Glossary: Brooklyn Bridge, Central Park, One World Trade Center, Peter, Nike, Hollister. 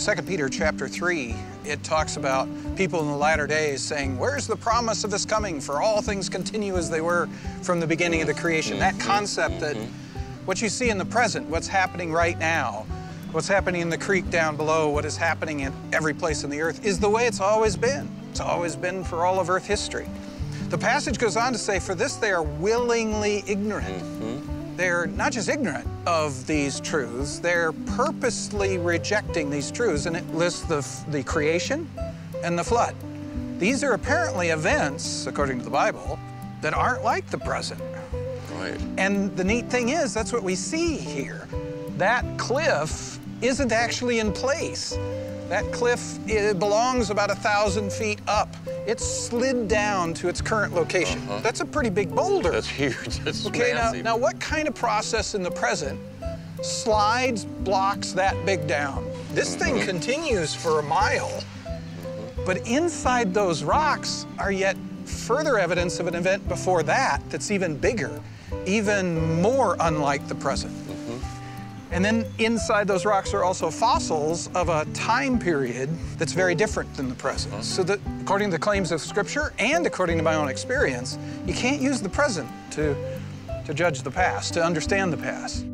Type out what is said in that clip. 2 Peter chapter 3, it talks about people in the latter days saying, where's the promise of his coming? For all things continue as they were from the beginning of the creation. That concept that what you see in the present, what's happening right now, what's happening in the creek down below, what is happening in every place on the earth is the way it's always been. It's always been for all of earth history. The passage goes on to say, for this they are willingly ignorant. They're not just ignorant of these truths, they're purposely rejecting these truths, and it lists the creation and the flood. These are apparently events, according to the Bible, that aren't like the present. Right. And the neat thing is, that's what we see here. That cliff isn't actually in place. That cliff, it belongs about 1,000 feet up. It slid down to its current location. That's a pretty big boulder. That's huge. That's okay, massive. Now what kind of process in the present slides blocks that big down? This thing continues for a mile, but inside those rocks are yet further evidence of an event before that that's even bigger, even more unlike the present. And then inside those rocks are also fossils of a time period that's very different than the present. So that according to the claims of Scripture and according to my own experience, you can't use the present to judge the past, to understand the past.